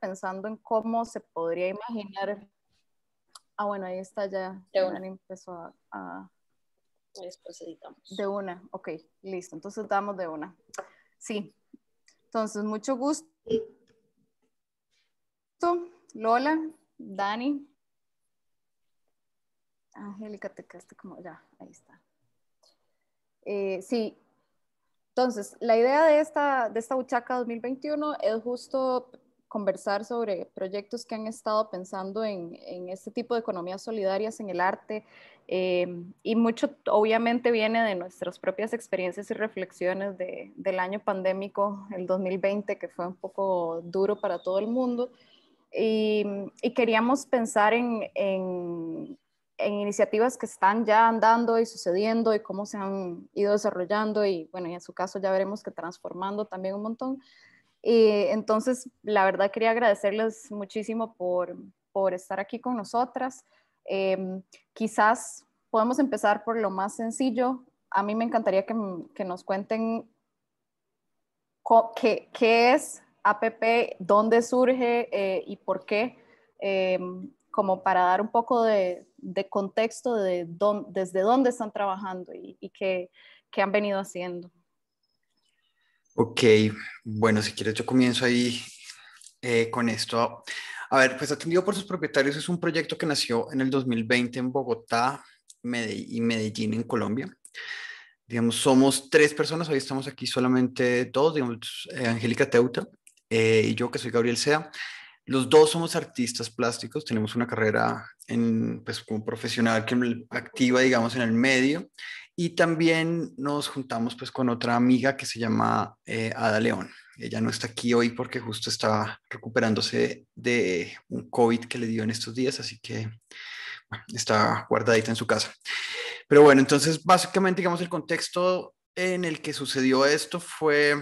pensando en cómo se podría imaginar. Ah, bueno, ahí está ya. Empezó a después editamos. De una, ok, listo. Entonces damos de una. Sí. Entonces, mucho gusto. Lola, Dani. Angélica, te quedaste como ya, ahí está. Sí. Entonces, la idea de esta Buchaca 2021 es justo conversar sobre proyectos que han estado pensando en este tipo de economías solidarias en el arte, y mucho obviamente viene de nuestras propias experiencias y reflexiones del año pandémico, el 2020, que fue un poco duro para todo el mundo, y queríamos pensar en iniciativas que están ya andando y sucediendo y cómo se han ido desarrollando y bueno, y en su caso ya veremos que transformando también un montón. Entonces, la verdad quería agradecerles muchísimo por estar aquí con nosotras. Quizás podemos empezar por lo más sencillo. A mí me encantaría que nos cuenten qué es APP, dónde surge y por qué, como para dar un poco de contexto de desde dónde están trabajando y qué han venido haciendo. Ok, bueno, si quieres yo comienzo ahí con esto. A ver, pues Atendido por sus Propietarios es un proyecto que nació en el 2020 en Bogotá y Medellín en Colombia. Digamos, somos tres personas, hoy estamos aquí solamente dos, digamos, Angélica Teuta y yo, que soy Gabriel Zea. Los dos somos artistas plásticos, tenemos una carrera pues, como profesional que activa, digamos, en el medio, y también nos juntamos pues, con otra amiga que se llama Ada León. Ella no está aquí hoy porque justo está recuperándose de un COVID que le dio en estos días, así que bueno, está guardadita en su casa. Pero bueno, entonces básicamente, digamos, el contexto en el que sucedió esto fue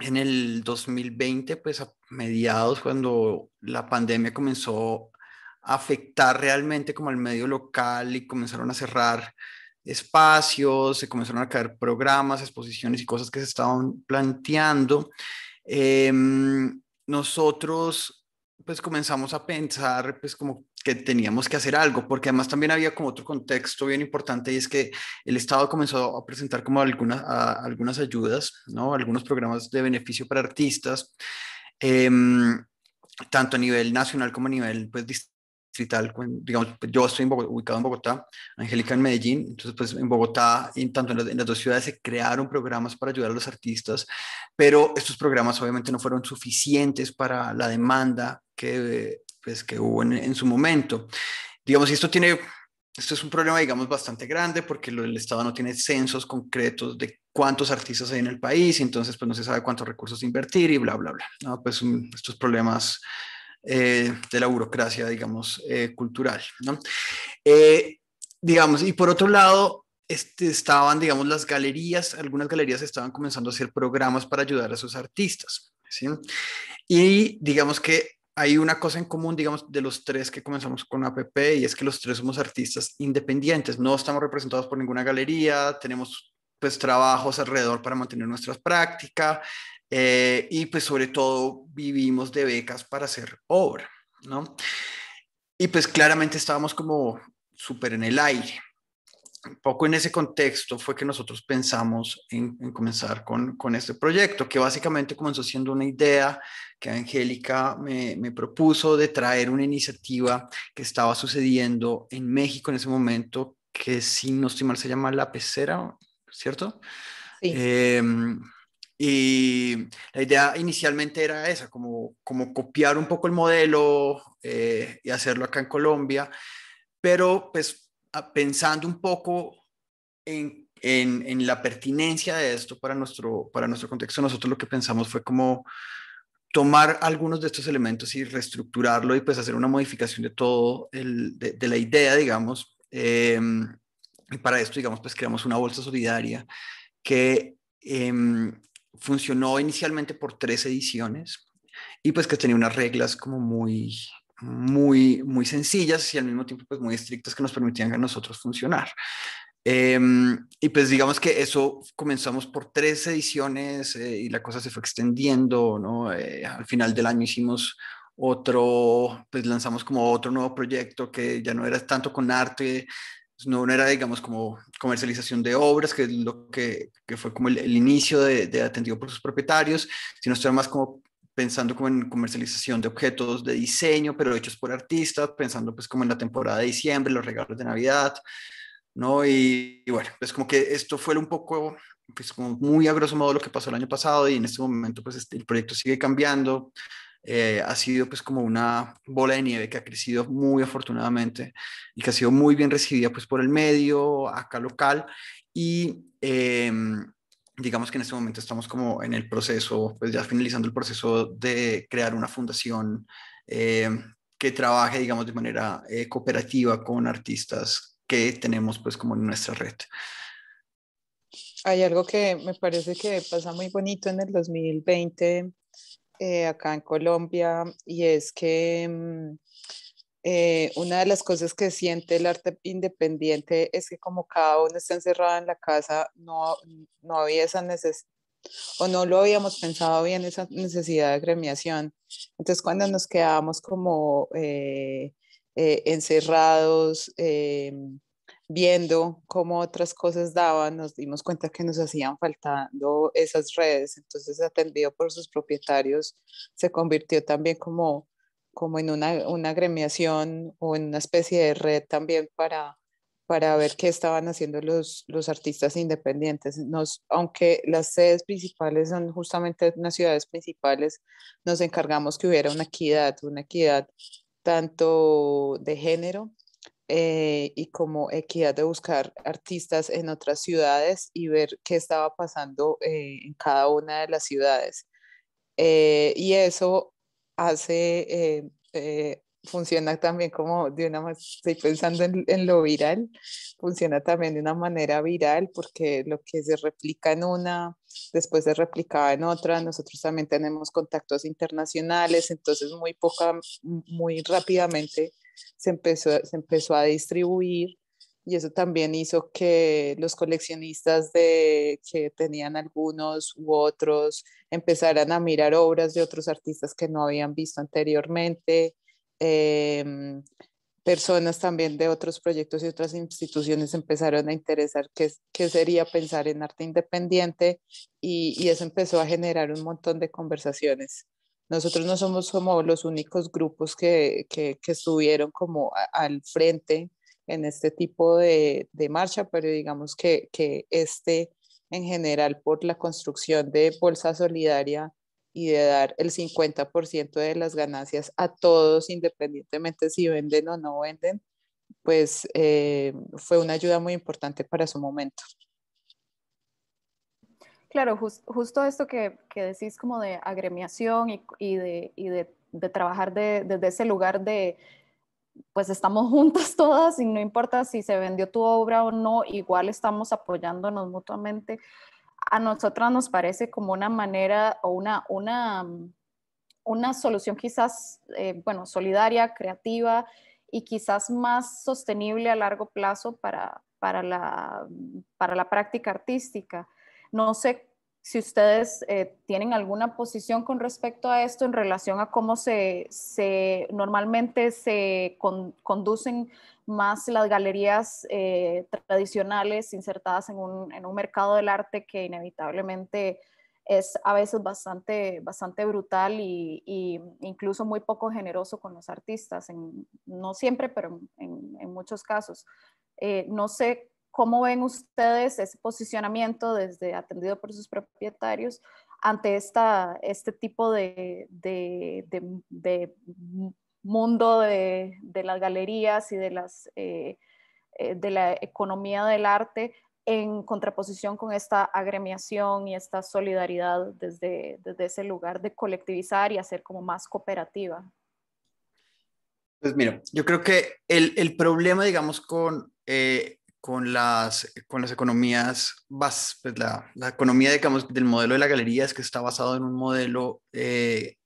en el 2020, pues a mediados, cuando la pandemia comenzó a afectar realmente como al medio local y comenzaron a cerrar espacios, se comenzaron a caer programas, exposiciones y cosas que se estaban planteando. Nosotros pues comenzamos a pensar pues como que teníamos que hacer algo, porque además también había como otro contexto bien importante, y es que el Estado comenzó a presentar como algunas ayudas, ¿no? Algunos programas de beneficio para artistas, tanto a nivel nacional como a nivel pues distrital. Digamos, yo estoy ubicado en Bogotá, Angélica en Medellín, entonces pues en Bogotá, en las dos ciudades se crearon programas para ayudar a los artistas, pero estos programas obviamente no fueron suficientes para la demanda que hubo en su momento. Digamos, esto es un problema, digamos, bastante grande, porque el Estado no tiene censos concretos de cuántos artistas hay en el país, y entonces pues no se sabe cuántos recursos invertir y bla, bla, bla, ¿no? Pues estos problemas de la burocracia, digamos, cultural, ¿no? Digamos, y por otro lado, estaban, digamos, las galerías, algunas galerías estaban comenzando a hacer programas para ayudar a sus artistas, ¿sí? Y digamos que hay una cosa en común, digamos, de los tres que comenzamos con APP, y es que los tres somos artistas independientes, no estamos representados por ninguna galería, tenemos pues trabajos alrededor para mantener nuestras prácticas, y pues sobre todo vivimos de becas para hacer obra, ¿no? Y pues claramente estábamos como súper en el aire. Un poco en ese contexto fue que nosotros pensamos en comenzar con este proyecto, que básicamente comenzó siendo una idea que Angélica me propuso de traer una iniciativa que estaba sucediendo en México en ese momento, que si no estoy mal se llama La Pecera, ¿cierto? Sí. Y la idea inicialmente era esa, como copiar un poco el modelo y hacerlo acá en Colombia, pero pues pensando un poco en la pertinencia de esto para nuestro contexto, nosotros lo que pensamos fue como tomar algunos de estos elementos y reestructurarlo y pues hacer una modificación de todo, de la idea, digamos, y para esto, digamos, pues creamos una bolsa solidaria que funcionó inicialmente por 3 ediciones y pues que tenía unas reglas como muy sencillas y al mismo tiempo pues muy estrictas que nos permitían a nosotros funcionar. Y pues digamos que eso comenzamos por 3 ediciones y la cosa se fue extendiendo, ¿no? Al final del año hicimos otro, pues lanzamos como otro nuevo proyecto que ya no era tanto con arte, no era digamos como comercialización de obras, que es lo que fue como el inicio de Atendido por sus Propietarios, sino estar más como pensando como en comercialización de objetos de diseño, pero hechos por artistas, pensando pues como en la temporada de diciembre, los regalos de Navidad, ¿no? Y bueno, pues como que esto fue un poco, pues como muy a grosso modo lo que pasó el año pasado, y en este momento pues el proyecto sigue cambiando. Ha sido pues como una bola de nieve que ha crecido muy afortunadamente y que ha sido muy bien recibida pues por el medio acá local, y digamos que en este momento estamos como en el proceso, pues ya finalizando el proceso de crear una fundación que trabaje digamos de manera cooperativa con artistas que tenemos pues como en nuestra red. Hay algo que me parece que pasa muy bonito en el 2020 acá en Colombia, y es que una de las cosas que siente el arte independiente es que como cada uno está encerrado en la casa, no había esa necesidad, o no lo habíamos pensado bien, esa necesidad de agremiación. Entonces cuando nos quedamos como encerrados, viendo cómo otras cosas daban, nos dimos cuenta que nos hacían faltando esas redes. Entonces Atendido por sus Propietarios se convirtió también como en una agremiación o en una especie de red también para ver qué estaban haciendo los artistas independientes. Aunque las sedes principales son justamente en las ciudades principales, nos encargamos que hubiera una equidad tanto de género, y como equidad de buscar artistas en otras ciudades y ver qué estaba pasando en cada una de las ciudades. Y eso hace, funciona también como de una, estoy pensando en lo viral, funciona también de una manera viral, porque lo que se replica en una, después se replicaba en otra. Nosotros también tenemos contactos internacionales, entonces muy rápidamente se empezó a distribuir, y eso también hizo que los coleccionistas que tenían algunos u otros empezaran a mirar obras de otros artistas que no habían visto anteriormente. Personas también de otros proyectos y otras instituciones empezaron a interesar qué sería pensar en arte independiente, y eso empezó a generar un montón de conversaciones. Nosotros no somos como los únicos grupos que estuvieron como al frente en este tipo de marcha, pero digamos que en general, por la construcción de Bolsa Solidaria y de dar el 50% de las ganancias a todos, independientemente si venden o no venden, pues fue una ayuda muy importante para su momento. Claro, justo esto que decís como de agremiación y de trabajar desde ese lugar de, pues estamos juntas todas y no importa si se vendió tu obra o no, igual estamos apoyándonos mutuamente. A nosotras nos parece como una manera o una solución quizás, solidaria, creativa y quizás más sostenible a largo plazo para la práctica artística. No sé si ustedes tienen alguna posición con respecto a esto en relación a cómo normalmente se conducen más las galerías tradicionales insertadas en un mercado del arte que inevitablemente es a veces bastante brutal y incluso muy poco generoso con los artistas, no siempre, pero en muchos casos. No sé. ¿Cómo ven ustedes ese posicionamiento desde Atendido por sus Propietarios ante este tipo de mundo de las galerías y de la economía del arte en contraposición con esta agremiación y esta solidaridad desde ese lugar de colectivizar y hacer como más cooperativa? Pues mira, yo creo que el problema, digamos, con las economías, pues la economía, digamos, del modelo de la galería es que está basado en un modelo que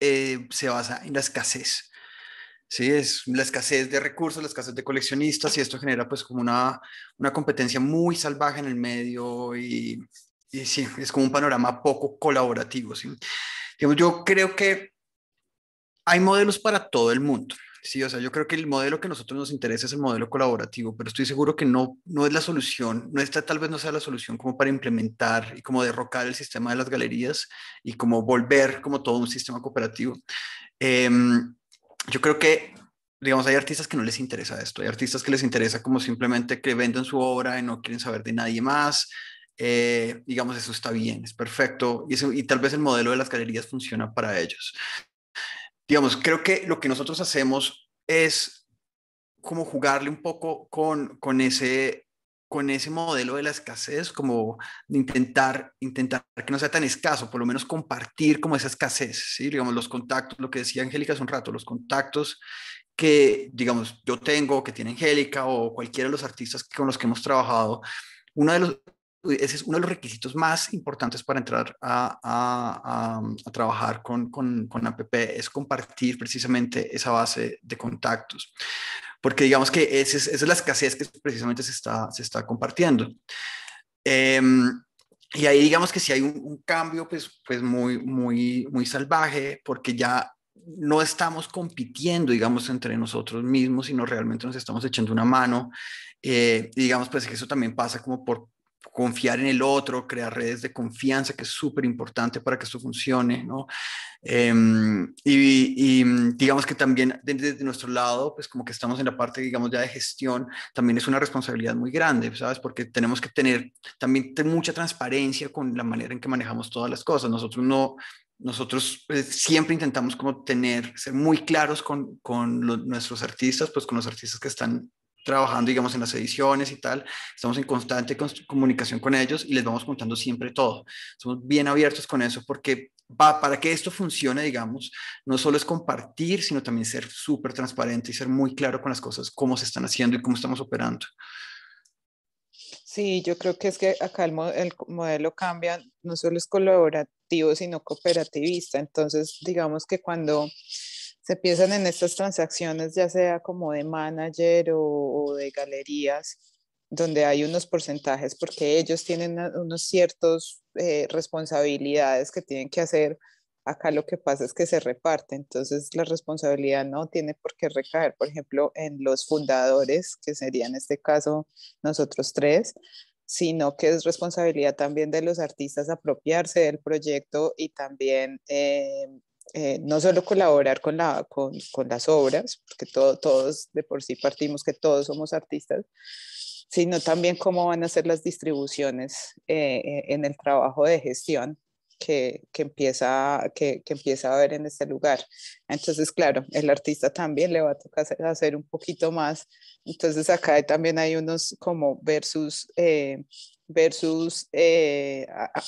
se basa en la escasez. Sí, es la escasez de recursos, la escasez de coleccionistas, y esto genera pues como una competencia muy salvaje en el medio, y sí, es como un panorama poco colaborativo, ¿sí? Yo creo que hay modelos para todo el mundo, ¿sí? O sea, yo creo que el modelo que a nosotros nos interesa es el modelo colaborativo, pero estoy seguro que no es la solución, tal vez no sea la solución como para implementar y como derrocar el sistema de las galerías y como volver como todo un sistema cooperativo. Yo creo que, digamos, hay artistas que no les interesa esto, hay artistas que les interesa como simplemente que vendan su obra y no quieren saber de nadie más, digamos, eso está bien, es perfecto, y tal vez el modelo de las galerías funciona para ellos. Digamos, creo que lo que nosotros hacemos es como jugarle un poco con ese modelo de la escasez, como intentar que no sea tan escaso, por lo menos compartir como esa escasez, ¿sí? Digamos, los contactos, lo que decía Angélica hace un rato, los contactos que, digamos, yo tengo, que tiene Angélica o cualquiera de los artistas con los que hemos trabajado, ese es uno de los requisitos más importantes para entrar a trabajar con APP, es compartir precisamente esa base de contactos, porque digamos que esa es la escasez que precisamente se está compartiendo. Y ahí digamos que sí hay un cambio pues muy salvaje, porque ya no estamos compitiendo, digamos, entre nosotros mismos, sino realmente nos estamos echando una mano. Y digamos pues que eso también pasa como por confiar en el otro, crear redes de confianza, que es súper importante para que esto funcione, ¿no? Y digamos que también desde nuestro lado, pues como que estamos en la parte, digamos, ya de gestión, también es una responsabilidad muy grande, ¿sabes? Porque tenemos que tener también mucha transparencia con la manera en que manejamos todas las cosas. Nosotros pues, siempre intentamos como ser muy claros con nuestros artistas, pues con los artistas que están trabajando, digamos, en las ediciones y tal, estamos en constante comunicación con ellos y les vamos contando siempre todo. Somos bien abiertos con eso porque para que esto funcione, digamos, no solo es compartir, sino también ser súper transparente y ser muy claro con las cosas, cómo se están haciendo y cómo estamos operando. Sí, yo creo que es que acá el modelo cambia, no solo es colaborativo, sino cooperativista. Entonces, digamos que cuando se piensan en estas transacciones, ya sea como de manager o de galerías, donde hay unos porcentajes, porque ellos tienen unos ciertos responsabilidades que tienen que hacer. Acá lo que pasa es que se reparte, entonces la responsabilidad no tiene por qué recaer, por ejemplo, en los fundadores, que sería en este caso nosotros tres, sino que es responsabilidad también de los artistas apropiarse del proyecto y también no solo colaborar con las obras, porque todos de por sí partimos que todos somos artistas, sino también cómo van a ser las distribuciones en el trabajo de gestión que empieza a haber en este lugar. Entonces, claro, el artista también le va a tocar hacer un poquito más. Entonces, acá también hay unos como versus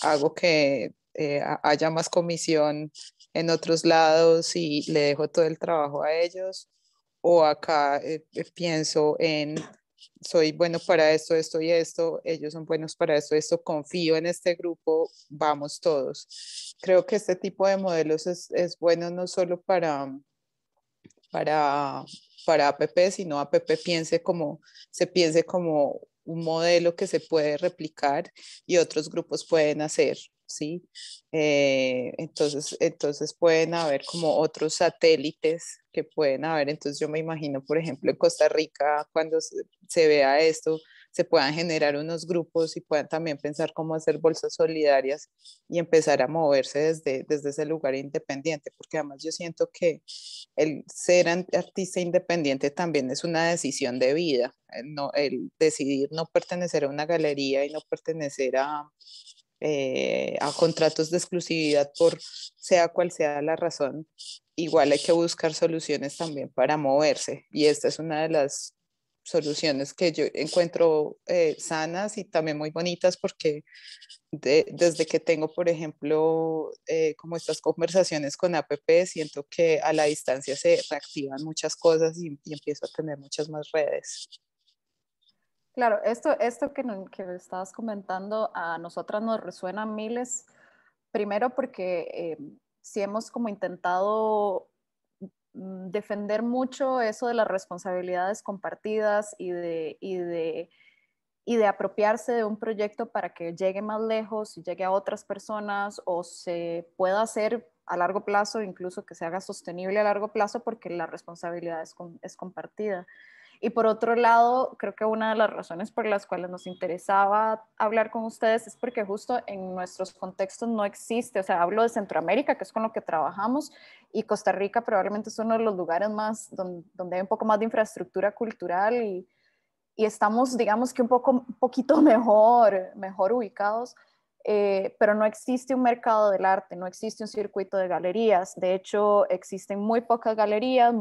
hago que haya más comisión en otros lados y le dejo todo el trabajo a ellos, o acá pienso en soy bueno para esto, esto y esto, ellos son buenos para esto, esto, confío en este grupo, vamos todos. Creo que este tipo de modelos es bueno no solo para APP, sino APP se piense como un modelo que se puede replicar y otros grupos pueden hacer, ¿sí? Entonces pueden haber como otros satélites que pueden haber. Entonces yo me imagino, por ejemplo, en Costa Rica, cuando se vea esto, se puedan generar unos grupos y puedan también pensar cómo hacer bolsas solidarias y empezar a moverse desde ese lugar independiente, porque además yo siento que el ser artista independiente también es una decisión de vida, el decidir no pertenecer a una galería y no pertenecer a contratos de exclusividad por sea cual sea la razón. Igual hay que buscar soluciones también para moverse, y esta es una de las soluciones que yo encuentro sanas y también muy bonitas, porque desde que tengo, por ejemplo, como estas conversaciones con APP, siento que a la distancia se reactivan muchas cosas y empiezo a tener muchas más redes. Claro, esto que estabas comentando a nosotras nos resuena miles, primero porque sí hemos como intentado defender mucho eso de las responsabilidades compartidas y de apropiarse de un proyecto para que llegue más lejos y llegue a otras personas o se pueda hacer a largo plazo, incluso que se haga sostenible a largo plazo, porque la responsabilidad es compartida. Y por otro lado, creo que una de las razones por las cuales nos interesaba hablar con ustedes es porque justo en nuestros contextos no existe, o sea, hablo de Centroamérica, que es con lo que trabajamos, y Costa Rica probablemente es uno de los lugares más donde hay un poco más de infraestructura cultural y estamos, digamos que un poquito mejor ubicados. Pero no existe un mercado del arte, no existe un circuito de galerías. De hecho, existen muy pocas galerías,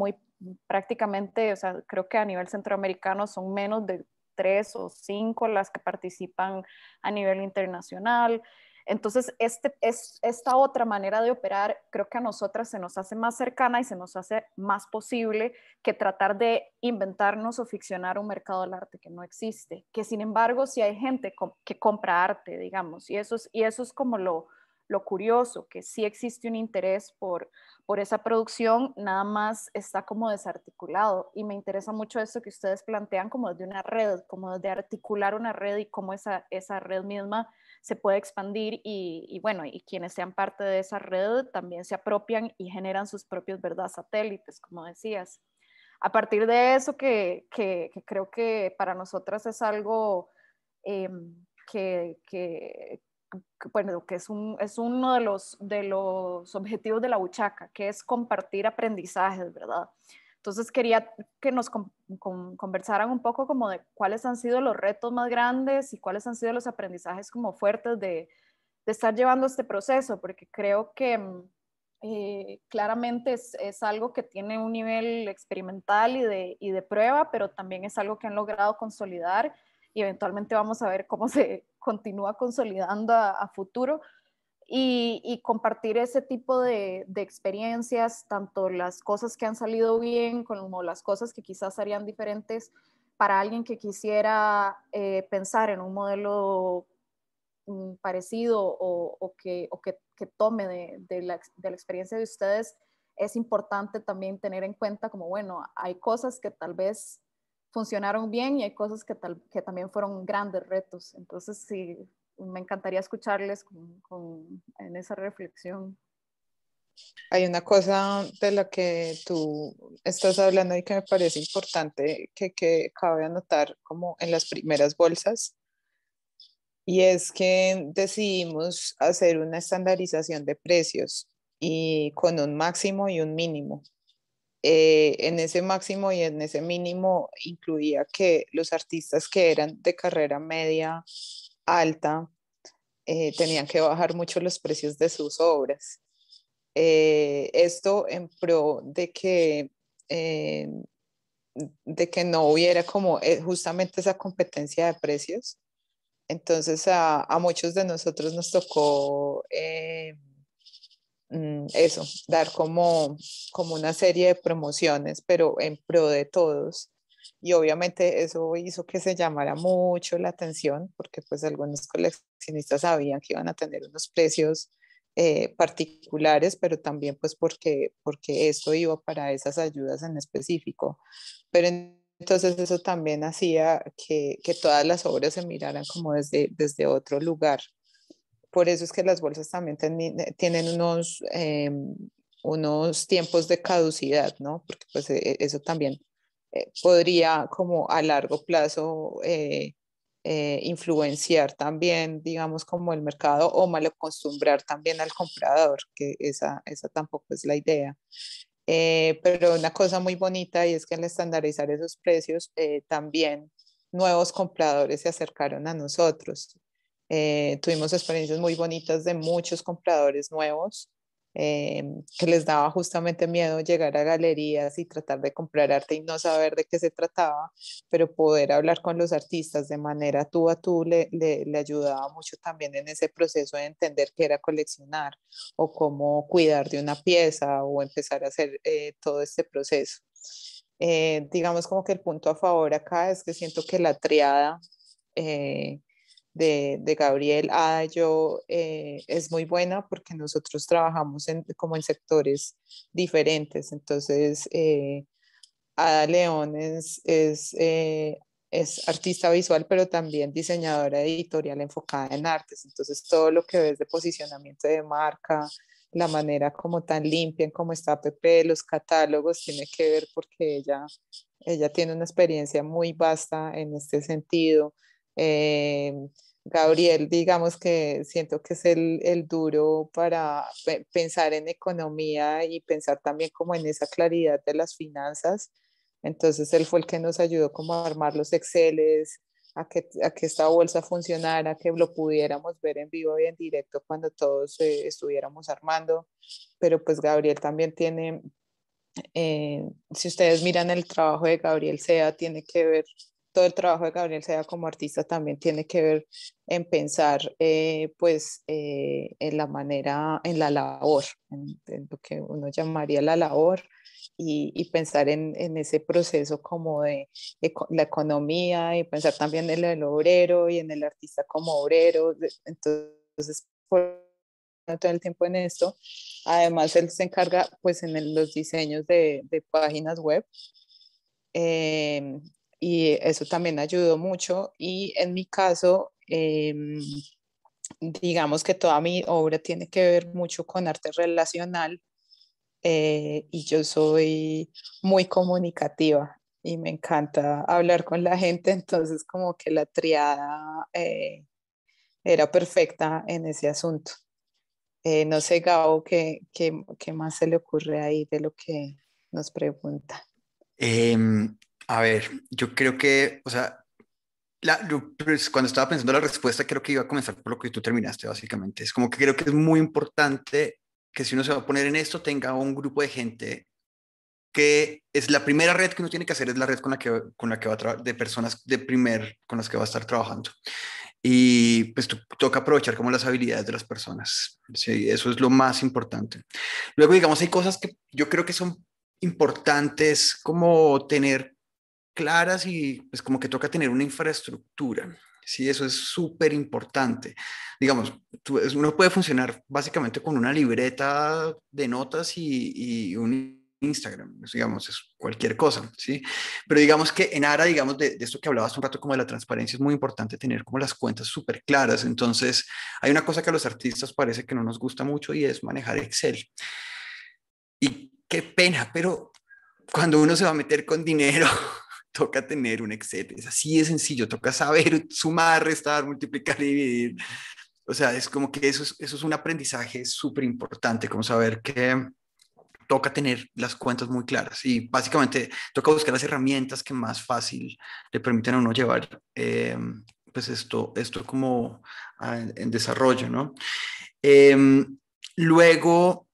prácticamente, o sea, creo que a nivel centroamericano son menos de 3 o 5 las que participan a nivel internacional. Entonces, esta otra manera de operar, creo que a nosotras se nos hace más cercana y se nos hace más posible que tratar de inventarnos o ficcionar un mercado del arte que no existe. Que sin embargo, sí hay gente que compra arte, digamos, y eso es como lo curioso, que sí existe un interés por esa producción, nada más está como desarticulado. Y me interesa mucho esto que ustedes plantean como desde una red, como de articular una red y cómo esa red misma se puede expandir y bueno, y quienes sean parte de esa red también se apropian y generan sus propios verdad satélites, como decías. A partir de eso que creo que para nosotras es algo que es uno de los objetivos de la Buchaca, que es compartir aprendizajes, ¿verdad? Entonces quería que nos conversaran un poco como de cuáles han sido los retos más grandes y cuáles han sido los aprendizajes como fuertes de estar llevando este proceso, porque creo que claramente es algo que tiene un nivel experimental y de prueba, pero también es algo que han logrado consolidar y eventualmente vamos a ver cómo se continúa consolidando a futuro. Y compartir ese tipo de experiencias, tanto las cosas que han salido bien como las cosas que quizás harían diferentes para alguien que quisiera pensar en un modelo parecido o que tome de la experiencia de ustedes. Es importante también tener en cuenta como, bueno, hay cosas que tal vez funcionaron bien y hay cosas que también fueron grandes retos. Entonces, sí, me encantaría escucharles en esa reflexión. Hay una cosa de la que tú estás hablando y que me parece importante que cabe anotar como en las primeras bolsas, y es que decidimos hacer una estandarización de precios y con un máximo y un mínimo. En ese máximo y en ese mínimo incluía que los artistas que eran de carrera media alta, tenían que bajar mucho los precios de sus obras. Esto en pro de que no hubiera como justamente esa competencia de precios. Entonces a muchos de nosotros nos tocó eso, dar como una serie de promociones, pero en pro de todos. Y obviamente eso hizo que se llamara mucho la atención, porque pues algunos coleccionistas sabían que iban a tener unos precios particulares, pero también pues porque esto iba para esas ayudas en específico. Pero entonces eso también hacía que todas las obras se miraran como desde otro lugar. Por eso es que las bolsas también tienen unos tiempos de caducidad, ¿no? Porque pues eso también podría como a largo plazo influenciar también, digamos, como el mercado, o malacostumbrar también al comprador, que esa tampoco es la idea. Pero una cosa muy bonita, y es que al estandarizar esos precios, también nuevos compradores se acercaron a nosotros. Tuvimos experiencias muy bonitas de muchos compradores nuevos, que les daba justamente miedo llegar a galerías y tratar de comprar arte y no saber de qué se trataba, pero poder hablar con los artistas de manera tú a tú le ayudaba mucho también en ese proceso de entender qué era coleccionar o cómo cuidar de una pieza o empezar a hacer todo este proceso. Digamos como que el punto a favor acá es que siento que la triada de Gabriel, Ada y yo, es muy buena porque nosotros trabajamos como en sectores diferentes. Entonces, Ada León es artista visual, pero también diseñadora editorial enfocada en artes. Entonces, todo lo que ves de posicionamiento de marca, la manera como tan limpia en cómo está APP, los catálogos, tiene que ver porque ella tiene una experiencia muy vasta en este sentido. Gabriel, digamos que siento que es el duro para pensar en economía y pensar también como en esa claridad de las finanzas. Entonces él fue el que nos ayudó como a armar los Exceles, a que esta bolsa funcionara, que lo pudiéramos ver en vivo y en directo cuando todos estuviéramos armando. Pero pues Gabriel también tiene, si ustedes miran el trabajo de Gabriel Zea, tiene que ver, todo el trabajo de Gabriel Zea como artista también tiene que ver en pensar en la manera, en la labor, en lo que uno llamaría la labor, y pensar en ese proceso como de la economía, y pensar también en el obrero y en el artista como obrero. Entonces, por todo el tiempo en esto. Además, él se encarga pues en los diseños de páginas web, y eso también ayudó mucho. Y en mi caso, digamos que toda mi obra tiene que ver mucho con arte relacional, y yo soy muy comunicativa y me encanta hablar con la gente, entonces como que la triada era perfecta en ese asunto. No sé, Gabo, ¿qué más se le ocurre ahí de lo que nos pregunta? A ver, yo creo que, o sea, cuando estaba pensando la respuesta, creo que iba a comenzar por lo que tú terminaste, básicamente. Es como que creo que es muy importante que si uno se va a poner en esto, tenga un grupo de gente que es la primera red que uno tiene que hacer, es la red con la que va a trabajar, de personas con las que va a estar trabajando. Y pues toca aprovechar como las habilidades de las personas. Sí, eso es lo más importante. Luego, digamos, hay cosas que yo creo que son importantes como tener claras, y pues como que toca tener una infraestructura. Sí, eso es súper importante. Digamos, uno puede funcionar básicamente con una libreta de notas y un Instagram, digamos, es cualquier cosa, ¿sí? Pero digamos que en ARA, digamos, de esto que hablabas un rato como de la transparencia, es muy importante tener como las cuentas súper claras. Entonces, hay una cosa que a los artistas parece que no nos gusta mucho, y es manejar Excel. Y qué pena, pero cuando uno se va a meter con dinero, toca tener un Excel. Es así de sencillo, toca saber sumar, restar, multiplicar, dividir. O sea, es como que eso es un aprendizaje súper importante, como saber que toca tener las cuentas muy claras, y básicamente toca buscar las herramientas que más fácil le permiten a uno llevar pues esto como en desarrollo, ¿no? Luego,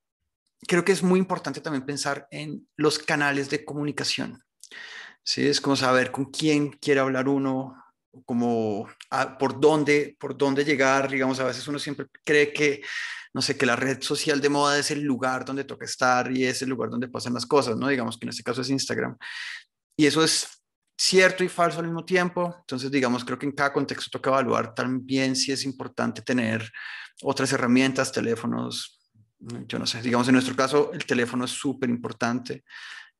creo que es muy importante también pensar en los canales de comunicación. Sí, es como saber con quién quiere hablar uno, como por dónde llegar. Digamos, a veces uno siempre cree que, no sé, que la red social de moda es el lugar donde toca estar y es el lugar donde pasan las cosas, ¿no? Digamos que en este caso es Instagram. Y eso es cierto y falso al mismo tiempo. Entonces, digamos, creo que en cada contexto toca evaluar también si es importante tener otras herramientas, teléfonos. Yo no sé, digamos, en nuestro caso el teléfono es súper importante.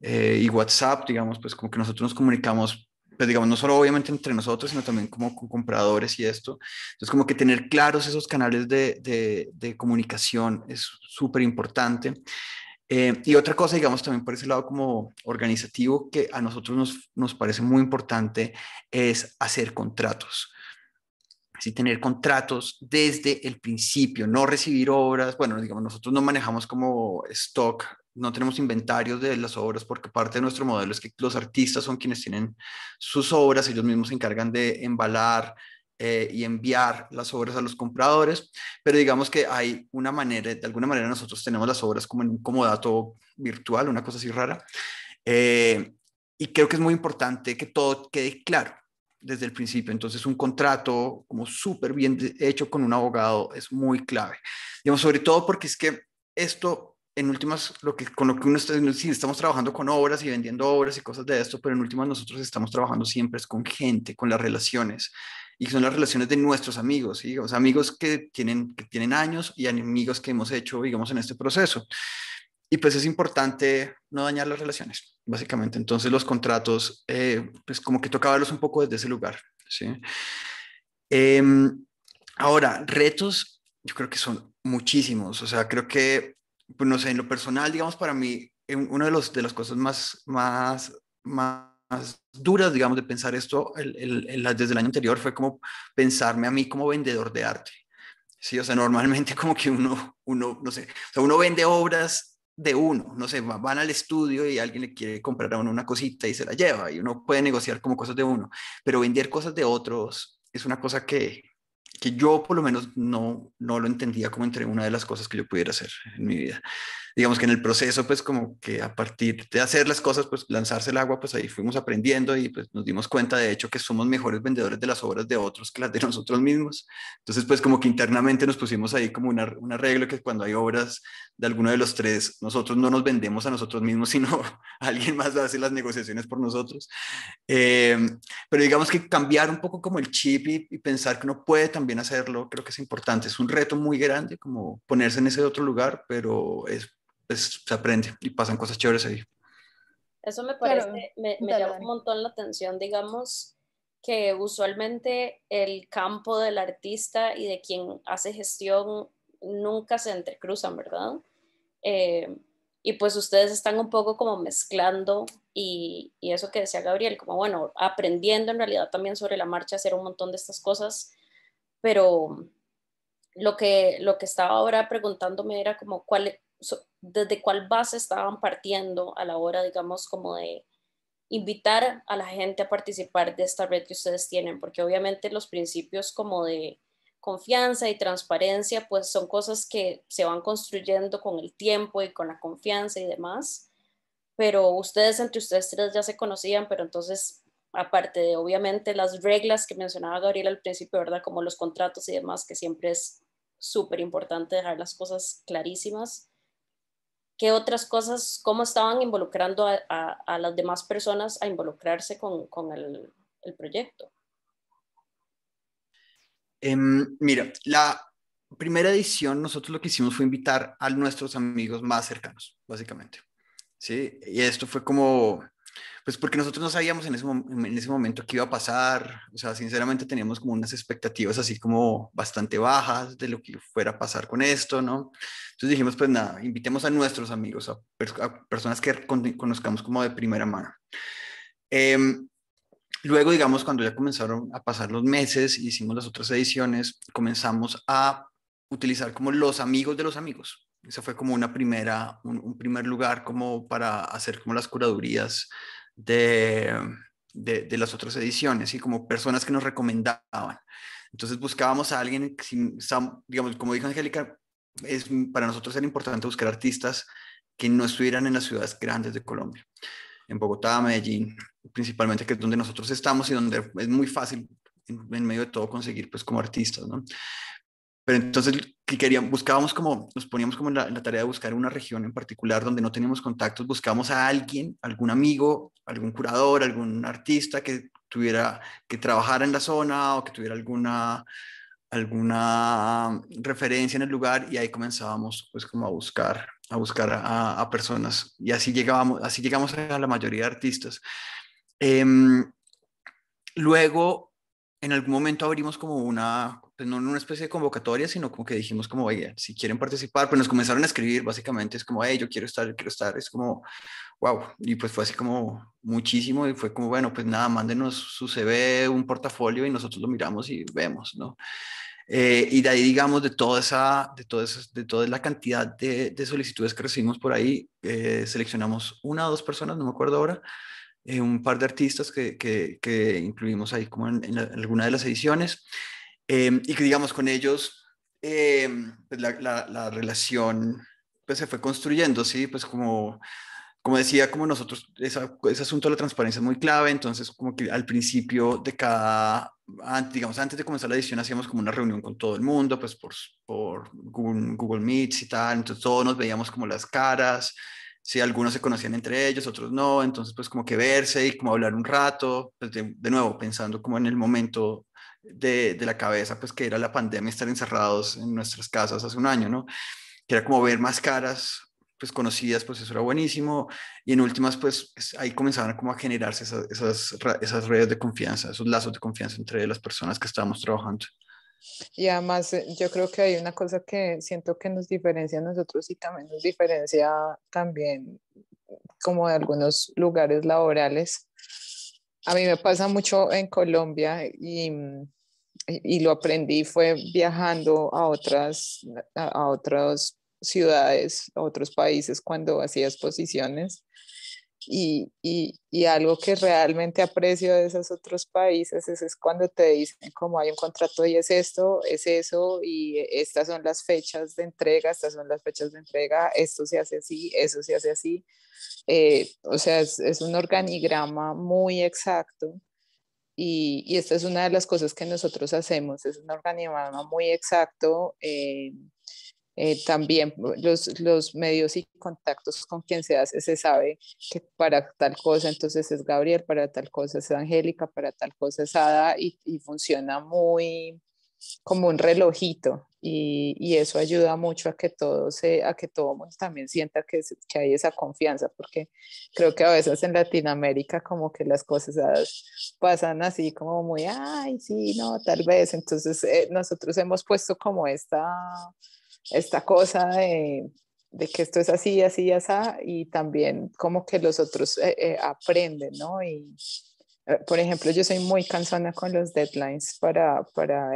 Y WhatsApp, digamos, pues como que nosotros nos comunicamos, pues digamos, no solo obviamente entre nosotros, sino también como con compradores y esto. Entonces, como que tener claros esos canales de comunicación es súper importante. Y otra cosa, digamos, también por ese lado como organizativo, que a nosotros nos parece muy importante, es hacer contratos. Así, tener contratos desde el principio, no recibir obras. Bueno, digamos, nosotros no manejamos como stock, no tenemos inventarios de las obras, porque parte de nuestro modelo es que los artistas son quienes tienen sus obras, ellos mismos se encargan de embalar y enviar las obras a los compradores. Pero digamos que hay una manera, de alguna manera nosotros tenemos las obras como en un comodato virtual, una cosa así rara, y creo que es muy importante que todo quede claro desde el principio. Entonces, un contrato como súper bien hecho con un abogado es muy clave, digamos, sobre todo porque es que esto, en últimas, con lo que uno está, sí, estamos trabajando con obras y vendiendo obras y cosas de esto, pero en últimas nosotros estamos trabajando siempre con gente, con las relaciones, y son las relaciones de nuestros amigos, ¿sí? O sea, amigos que tienen años y amigos que hemos hecho, digamos, en este proceso. Y pues es importante no dañar las relaciones, básicamente. Entonces los contratos, pues como que toca verlos un poco desde ese lugar, ¿sí? Ahora, retos, yo creo que son muchísimos. O sea, creo que, pues no sé, en lo personal, digamos, para mí, una de las cosas más duras, digamos, de pensar esto desde el año anterior fue como pensarme a mí como vendedor de arte. Sí, o sea, normalmente como que uno no sé, o sea, uno vende obras de uno, no sé, van al estudio y alguien le quiere comprar a uno una cosita y se la lleva y uno puede negociar como cosas de uno, pero vender cosas de otros es una cosa que yo por lo menos no lo entendía como entre una de las cosas que yo pudiera hacer en mi vida. Digamos que en el proceso, pues como que a partir de hacer las cosas, pues lanzarse el agua, pues ahí fuimos aprendiendo y pues nos dimos cuenta de hecho que somos mejores vendedores de las obras de otros que las de nosotros mismos. Entonces pues como que internamente nos pusimos ahí como una regla que cuando hay obras de alguno de los tres, nosotros no nos vendemos a nosotros mismos, sino alguien más hace las negociaciones por nosotros. Pero digamos que cambiar un poco como el chip y pensar que uno puede también hacerlo, creo que es importante. Es un reto muy grande como ponerse en ese otro lugar, pero se aprende y pasan cosas chéveres ahí. Eso me parece, claro, me llama un montón la atención, digamos, que usualmente el campo del artista y de quien hace gestión nunca se entrecruzan, ¿verdad? Y pues ustedes están un poco como mezclando y eso que decía Gabriel, como bueno, aprendiendo en realidad también sobre la marcha a hacer un montón de estas cosas, pero lo que estaba ahora preguntándome era como ¿desde cuál base estaban partiendo a la hora, digamos, como de invitar a la gente a participar de esta red que ustedes tienen? Porque obviamente los principios como de confianza y transparencia, pues son cosas que se van construyendo con el tiempo y con la confianza y demás. Pero entre ustedes tres ya se conocían, pero entonces, aparte de obviamente las reglas que mencionaba Gabriel al principio, ¿verdad? Como los contratos y demás, que siempre es súper importante dejar las cosas clarísimas. ¿Qué otras cosas, cómo estaban involucrando a las demás personas a involucrarse con el proyecto? Mira, la primera edición nosotros lo que hicimos fue invitar a nuestros amigos más cercanos, básicamente, ¿sí? Y esto fue como, pues porque nosotros no sabíamos en ese momento qué iba a pasar. O sea, sinceramente teníamos como unas expectativas así como bastante bajas de lo que fuera a pasar con esto, ¿no? Entonces dijimos, pues nada, invitemos a nuestros amigos, a personas que conozcamos como de primera mano. Luego, digamos, cuando ya comenzaron a pasar los meses y hicimos las otras ediciones, comenzamos a utilizar como los amigos de los amigos. Ese fue como un primer lugar como para hacer como las curadurías de las otras ediciones y como personas que nos recomendaban. Entonces buscábamos a alguien, digamos, como dijo Angélica, para nosotros era importante buscar artistas que no estuvieran en las ciudades grandes de Colombia, en Bogotá, Medellín, principalmente, que es donde nosotros estamos y donde es muy fácil en medio de todo conseguir pues como artistas, ¿no? Pero entonces nos poníamos como en la tarea de buscar una región en particular donde no teníamos contactos, buscábamos a alguien, algún amigo, algún curador, algún artista que trabajara en la zona o que tuviera alguna referencia en el lugar, y ahí comenzábamos pues como a buscar a personas, y así llegamos a la mayoría de artistas. Luego, en algún momento abrimos como pues no una especie de convocatoria, sino como que dijimos como, oye, si quieren participar, pues nos comenzaron a escribir, básicamente, es como, hey, yo quiero estar, es como, wow, y pues fue así como muchísimo, y fue como, bueno, pues nada, mándenos su CV, un portafolio, y nosotros lo miramos y vemos, ¿no? Y de ahí, digamos, de toda la cantidad de solicitudes que recibimos por ahí, seleccionamos una o dos personas, no me acuerdo ahora, un par de artistas que incluimos ahí como en alguna de las ediciones. Y que, digamos, con ellos pues la relación pues se fue construyendo, ¿sí? Pues como decía, como nosotros, ese asunto de la transparencia es muy clave. Entonces como que al principio de digamos, antes de comenzar la edición hacíamos como una reunión con todo el mundo, pues por Google Meets y tal. Entonces todos nos veíamos como las caras, ¿sí? Algunos se conocían entre ellos, otros no. Entonces pues como que verse y como hablar un rato, pues de nuevo pensando como en el momento de la cabeza, pues que era la pandemia, estar encerrados en nuestras casas hace un año, ¿no? Que era como ver más caras, pues conocidas, pues eso era buenísimo, y en últimas, pues ahí comenzaban como a generarse esas redes de confianza, esos lazos de confianza entre las personas que estábamos trabajando. Y además yo creo que hay una cosa que siento que nos diferencia a nosotros y también nos diferencia también como de algunos lugares laborales. A mí me pasa mucho en Colombia y lo aprendí fue viajando a otras ciudades, a otros países cuando hacía exposiciones. Y algo que realmente aprecio de esos otros países es cuando te dicen como hay un contrato y es esto, es eso, y estas son las fechas de entrega, esto se hace así, eso se hace así. O sea, es un organigrama muy exacto, y esta es una de las cosas que nosotros hacemos, es un organigrama muy exacto. También los medios y contactos con quien se hace, se sabe que para tal cosa entonces es Gabriel, para tal cosa es Angélica, para tal cosa es Ada, y funciona muy como un relojito, y eso ayuda mucho a que todo mundo también sienta que hay esa confianza, porque creo que a veces en Latinoamérica como que las cosas pasan así como muy, ay sí, no, tal vez, entonces nosotros hemos puesto como esta cosa de que esto es así, así, así, y también como que los otros aprenden, ¿no? Y, por ejemplo, yo soy muy cansona con los deadlines para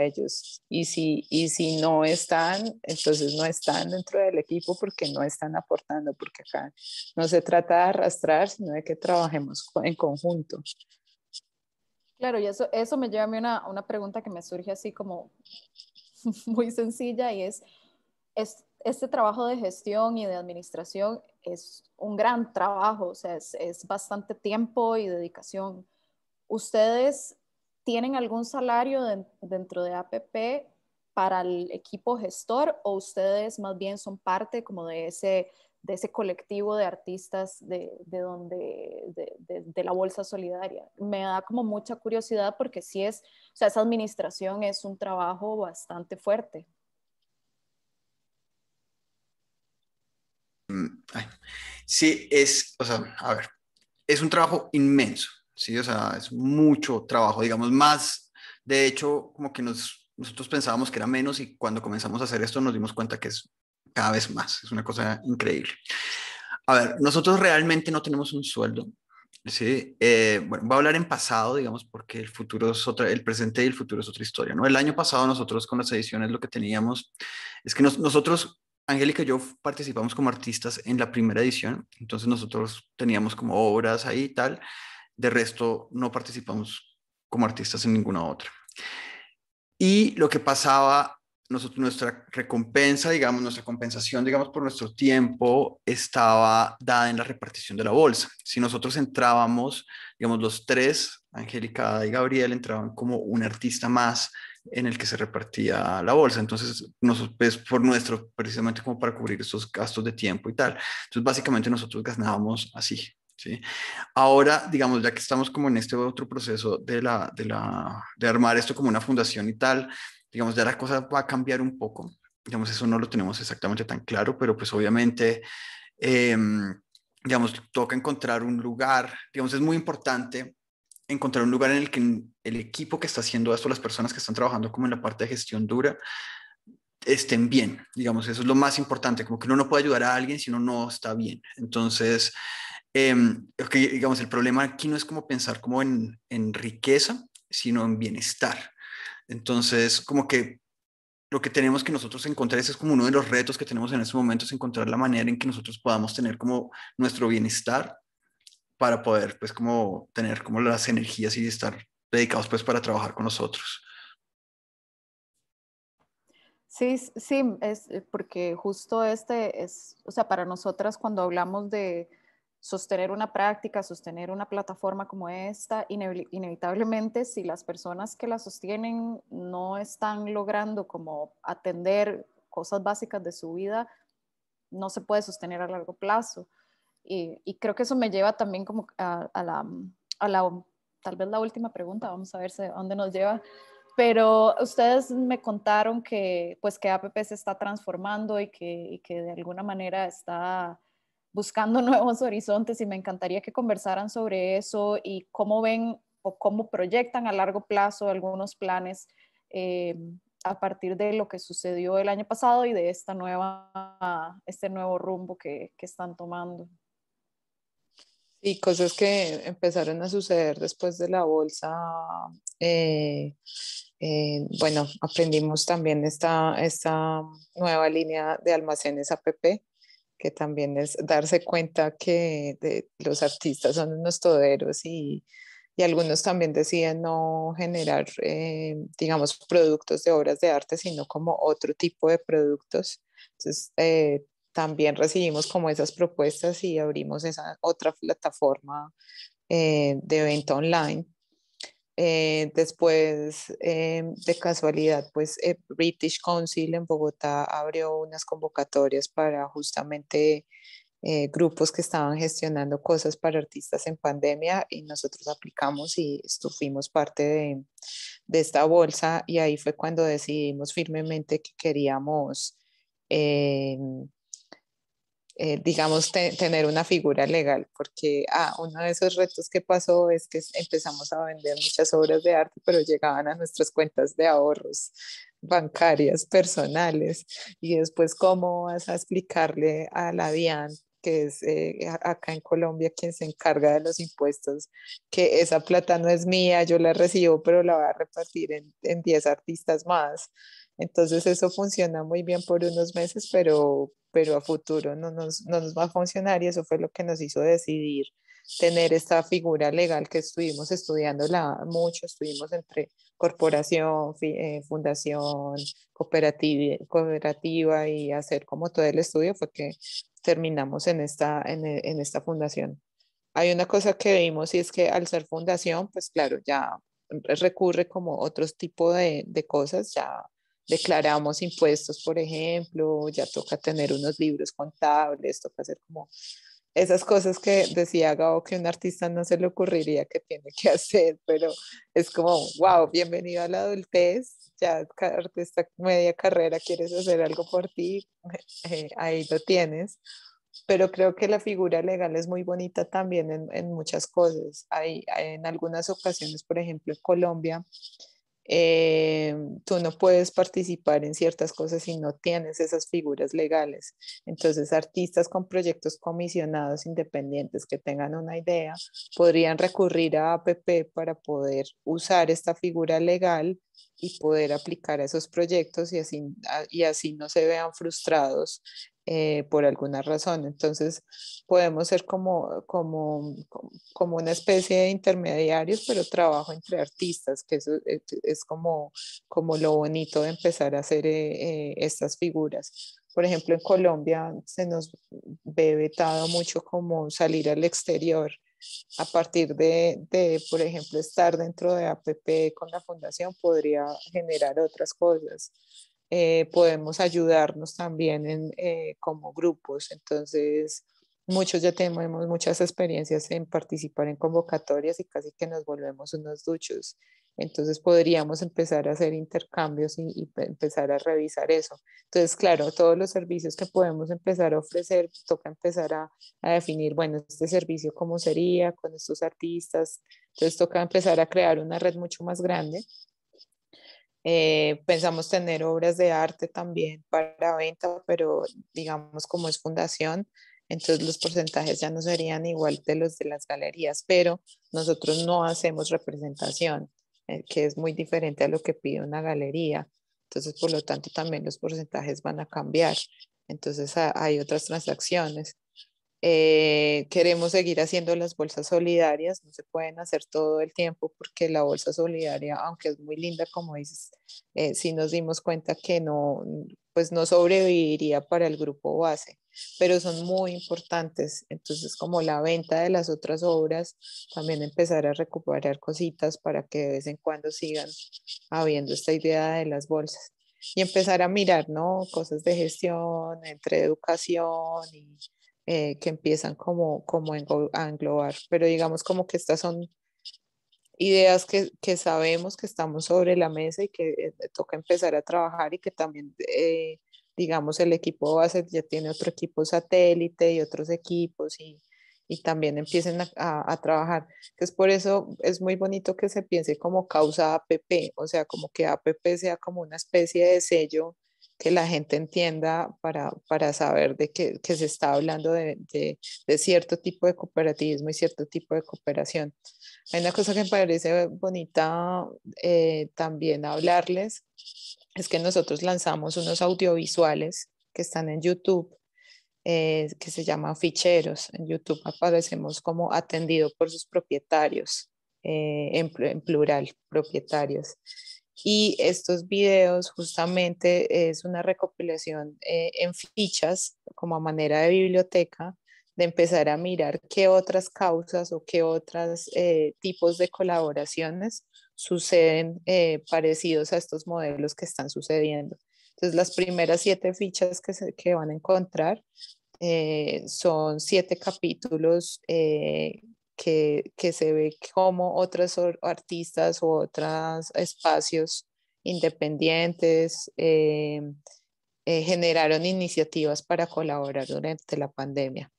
ellos, y si no están, entonces no están dentro del equipo porque no están aportando, porque acá no se trata de arrastrar, sino de que trabajemos en conjunto. Claro, y eso me lleva a mí una pregunta que me surge así como muy sencilla, y es este trabajo de gestión y de administración es un gran trabajo, o sea, es bastante tiempo y dedicación. ¿Ustedes tienen algún salario dentro de APP para el equipo gestor, o ustedes más bien son parte como de ese colectivo de artistas de la Bolsa Solidaria? Me da como mucha curiosidad porque sí es, o sea, esa administración es un trabajo bastante fuerte. Sí, o sea, a ver, es un trabajo inmenso, sí, o sea, es mucho trabajo, digamos, más, de hecho, como que nosotros pensábamos que era menos, y cuando comenzamos a hacer esto nos dimos cuenta que es cada vez más, es una cosa increíble. A ver, nosotros realmente no tenemos un sueldo, sí, bueno, voy a hablar en pasado, digamos, porque el presente y el futuro es otra historia, ¿no? El año pasado nosotros con las ediciones lo que teníamos es que nosotros, Angélica y yo, participamos como artistas en la primera edición, entonces nosotros teníamos como obras ahí y tal, de resto no participamos como artistas en ninguna otra. Y lo que pasaba, nuestra recompensa, digamos, nuestra compensación, digamos, por nuestro tiempo estaba dada en la repartición de la bolsa. Si nosotros entrábamos, digamos, los tres, Angélica, Ada y Gabriel, entraban como un artista más en el que se repartía la bolsa, entonces precisamente como para cubrir estos gastos de tiempo y tal, entonces básicamente nosotros ganábamos así, ¿sí? Ahora, digamos, ya que estamos como en este otro proceso de armar esto como una fundación y tal, digamos, ya la cosa va a cambiar un poco, digamos, eso no lo tenemos exactamente tan claro, pero pues obviamente, digamos, toca encontrar un lugar, digamos, es muy importante encontrar un lugar en el que el equipo que está haciendo esto, las personas que están trabajando como en la parte de gestión dura, estén bien, digamos, eso es lo más importante, como que uno no puede ayudar a alguien si uno no está bien. Entonces, okay, digamos, el problema aquí no es como pensar como en riqueza, sino en bienestar. Entonces, como que lo que tenemos que nosotros encontrar, ese es como uno de los retos que tenemos en este momento, es encontrar la manera en que nosotros podamos tener como nuestro bienestar, para poder, pues, como tener como las energías y estar dedicados, pues, para trabajar con nosotros. Sí, es porque justo o sea, para nosotras cuando hablamos de sostener una práctica, sostener una plataforma como esta, inevitablemente si las personas que la sostienen no están logrando como atender cosas básicas de su vida, no se puede sostener a largo plazo. Y creo que eso me lleva también como a tal vez la última pregunta, vamos a ver dónde nos lleva, Pero ustedes me contaron que, pues, que APP se está transformando y que de alguna manera está buscando nuevos horizontes, y me encantaría que conversaran sobre eso y cómo ven o cómo proyectan a largo plazo algunos planes a partir de lo que sucedió el año pasado y de esta nueva, este nuevo rumbo que están tomando. Y cosas que empezaron a suceder después de la bolsa. Bueno, aprendimos también esta nueva línea de almacenes APP, que también es darse cuenta que los artistas son unos toderos, y algunos también decían no generar, digamos, productos de obras de arte, sino como otro tipo de productos. Entonces, también recibimos como esas propuestas y abrimos esa otra plataforma de venta online. Después, de casualidad, pues British Council en Bogotá abrió unas convocatorias para justamente grupos que estaban gestionando cosas para artistas en pandemia, y nosotros aplicamos y fuimos parte de esta bolsa, y ahí fue cuando decidimos firmemente que queríamos... digamos, tener una figura legal, porque uno de esos retos que pasó es que empezamos a vender muchas obras de arte, pero llegaban a nuestras cuentas de ahorros bancarias, personales, y después cómo vas a explicarle a la DIAN, que es acá en Colombia quien se encarga de los impuestos, que esa plata no es mía, yo la recibo, pero la voy a repartir en 10 artistas más. Entonces eso funciona muy bien por unos meses, pero a futuro no nos va a funcionar, y eso fue lo que nos hizo decidir tener esta figura legal que estuvimos estudiándola mucho, estuvimos entre corporación, fundación, cooperativa y hacer como todo el estudio, fue que terminamos en esta fundación. Hay una cosa que vimos, y es que al ser fundación, pues claro, ya recurre como otros tipos de cosas, ya declaramos impuestos, por ejemplo, ya toca tener unos libros contables, toca hacer como esas cosas que decía Gabo que a un artista no se le ocurriría que tiene que hacer, pero es como, wow, bienvenido a la adultez, ya artista media carrera, quieres hacer algo por ti, ahí lo tienes. Pero creo que la figura legal es muy bonita también en muchas cosas. Hay en algunas ocasiones, por ejemplo, en Colombia, tú no puedes participar en ciertas cosas si no tienes esas figuras legales. Entonces, artistas con proyectos comisionados independientes que tengan una idea podrían recurrir a APP para poder usar esta figura legal y poder aplicar a esos proyectos, y así no se vean frustrados por alguna razón. Entonces podemos ser como una especie de intermediarios, pero trabajo entre artistas, que eso es como lo bonito de empezar a hacer estas figuras. Por ejemplo, en Colombia se nos ve vetado mucho como salir al exterior a partir de, por ejemplo, estar dentro de APP con la fundación podría generar otras cosas. Podemos ayudarnos también como grupos. Entonces muchos ya tenemos muchas experiencias en participar en convocatorias, y casi que nos volvemos unos duchos. Entonces podríamos empezar a hacer intercambios y empezar a revisar eso. Entonces, claro, todos los servicios que podemos empezar a ofrecer, toca empezar a definir, bueno, este servicio cómo sería, con estos artistas. Entonces toca empezar a crear una red mucho más grande. Pensamos tener obras de arte también para venta, pero digamos como es fundación, entonces los porcentajes ya no serían igual de los de las galerías, pero nosotros no hacemos representación, que es muy diferente a lo que pide una galería. Entonces, por lo tanto, también los porcentajes van a cambiar. Entonces hay otras transacciones. Queremos seguir haciendo las bolsas solidarias, no se pueden hacer todo el tiempo, porque la bolsa solidaria, aunque es muy linda, como dices, sí nos dimos cuenta que no, pues no sobreviviría para el grupo base, pero son muy importantes. Entonces, como la venta de las otras obras, también empezar a recuperar cositas para que de vez en cuando sigan habiendo esta idea de las bolsas, y empezar a mirar, ¿no?, cosas de gestión entre educación y que empiezan como a englobar, pero digamos como que estas son ideas que sabemos que estamos sobre la mesa y que toca empezar a trabajar, y que también, digamos, el equipo base ya tiene otro equipo satélite y otros equipos, y también empiecen a trabajar. Entonces, por eso es muy bonito que se piense como causa APP, o sea, como que APP sea como una especie de sello que la gente entienda para saber de que se está hablando de cierto tipo de cooperativismo y cierto tipo de cooperación. Hay una cosa que me parece bonita también hablarles, es que nosotros lanzamos unos audiovisuales que están en YouTube, que se llaman ficheros. En YouTube aparecemos como Atendido por sus Propietarios, en plural, propietarios. Y estos videos justamente es una recopilación en fichas, como a manera de biblioteca, de empezar a mirar qué otras causas o qué otros tipos de colaboraciones suceden parecidos a estos modelos que están sucediendo. Entonces, las primeras 7 fichas que van a encontrar son 7 capítulos que se ve cómo otras artistas u otros espacios independientes generaron iniciativas para colaborar durante la pandemia.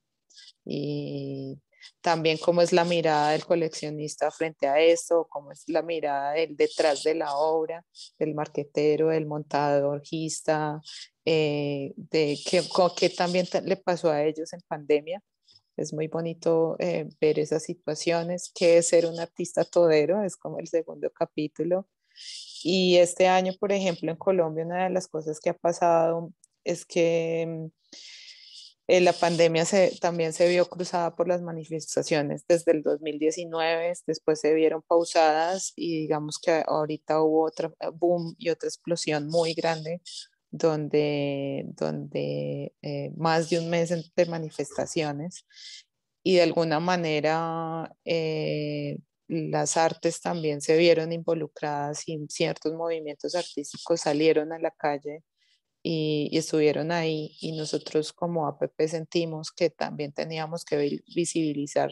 Y también cómo es la mirada del coleccionista frente a esto, cómo es la mirada del detrás de la obra, del marquetero, del montadorjista, de qué también le pasó a ellos en pandemia. Es muy bonito ver esas situaciones. ¿Qué es ser un artista todero? Es como el segundo capítulo. Y este año, por ejemplo, en Colombia, una de las cosas que ha pasado es que la pandemia también se vio cruzada por las manifestaciones desde el 2019, después se vieron pausadas, y digamos que ahorita hubo otro boom y otra explosión muy grande, donde más de un mes de manifestaciones, y de alguna manera las artes también se vieron involucradas, y ciertos movimientos artísticos salieron a la calle y estuvieron ahí, y nosotros como APP sentimos que también teníamos que visibilizar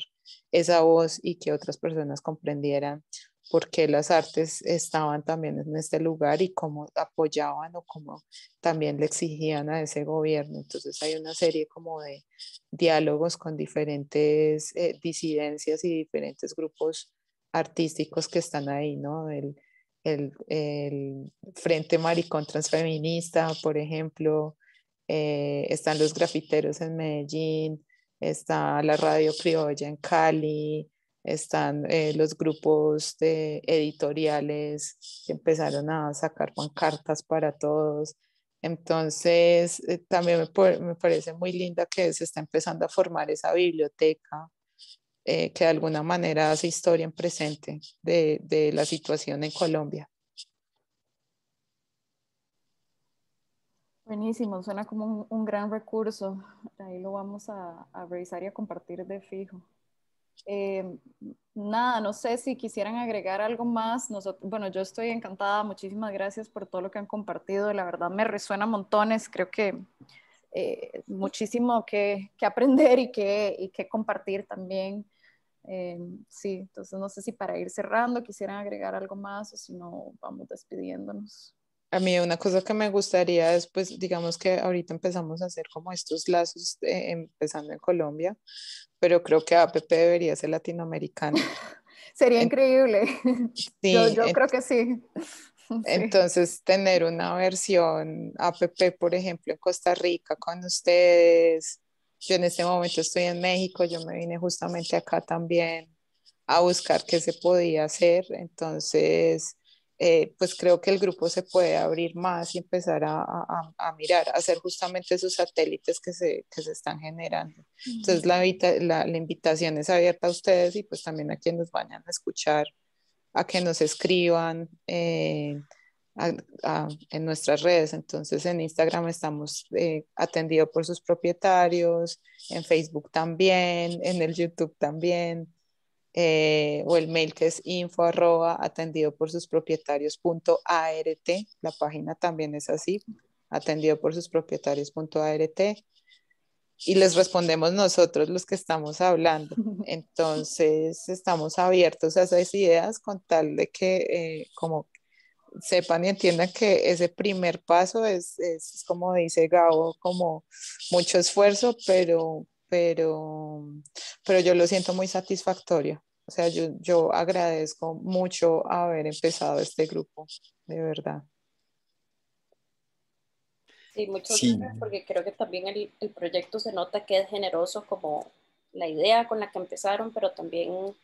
esa voz y que otras personas comprendieran por qué las artes estaban también en este lugar y cómo apoyaban o cómo también le exigían a ese gobierno. Entonces hay una serie como de diálogos con diferentes disidencias y diferentes grupos artísticos que están ahí, ¿no? El Frente Maricón Transfeminista, por ejemplo, están los grafiteros en Medellín, está la Radio Criolla en Cali, están los grupos de editoriales que empezaron a sacar pancartas para todos. Entonces, también me parece muy linda que se está empezando a formar esa biblioteca, que de alguna manera hace historia en presente de la situación en Colombia. Buenísimo, suena como un gran recurso. Ahí lo vamos a revisar y a compartir de fijo. Nada, no sé si quisieran agregar algo más. Bueno, yo estoy encantada, muchísimas gracias por todo lo que han compartido. La verdad me resuena montones, creo que muchísimo que aprender y que compartir también. Sí, entonces no sé si para ir cerrando quisieran agregar algo más, o si no vamos despidiéndonos. A mí una cosa que me gustaría es, pues, digamos que ahorita empezamos a hacer como estos lazos empezando en Colombia, pero creo que APP debería ser latinoamericana. Sería increíble. Sí, yo creo que sí. Sí. Entonces, tener una versión APP, por ejemplo, en Costa Rica con ustedes. Yo en este momento estoy en México, yo me vine justamente acá también a buscar qué se podía hacer. Entonces, pues creo que el grupo se puede abrir más y empezar a mirar, a hacer justamente esos satélites que se están generando. Entonces, la invitación es abierta a ustedes, y pues también a quienes nos vayan a escuchar, a que nos escriban en nuestras redes. Entonces, en Instagram estamos Atendido por sus Propietarios, en Facebook también, en el YouTube también, o el mail, que es info@atendidoporsuspropietarios.art. La página también es así, atendidoporsuspropietarios.art. y les respondemos nosotros los que estamos hablando. Entonces estamos abiertos a esas ideas con tal de que como sepan y entiendan que ese primer paso es como dice Gabo, como mucho esfuerzo, pero yo lo siento muy satisfactorio. O sea, yo agradezco mucho haber empezado este grupo, de verdad. Sí, muchas gracias, porque creo que también el proyecto se nota que es generoso, como la idea con la que empezaron, pero también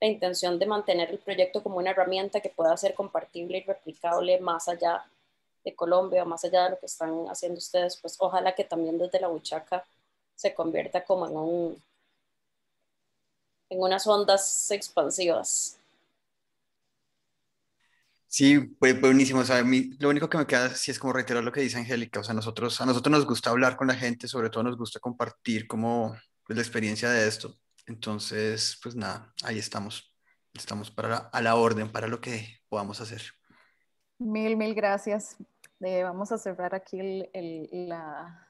la intención de mantener el proyecto como una herramienta que pueda ser compartible y replicable más allá de Colombia, más allá de lo que están haciendo ustedes. Pues ojalá que también desde la Buchaca se convierta como en unas ondas expansivas. Sí, buenísimo. O sea, lo único que me queda sí es como reiterar lo que dice Angélica. O sea, a nosotros nos gusta hablar con la gente, sobre todo nos gusta compartir como pues, la experiencia de esto. Entonces, pues nada, ahí estamos. Estamos a la orden para lo que podamos hacer. Mil gracias. Vamos a cerrar aquí la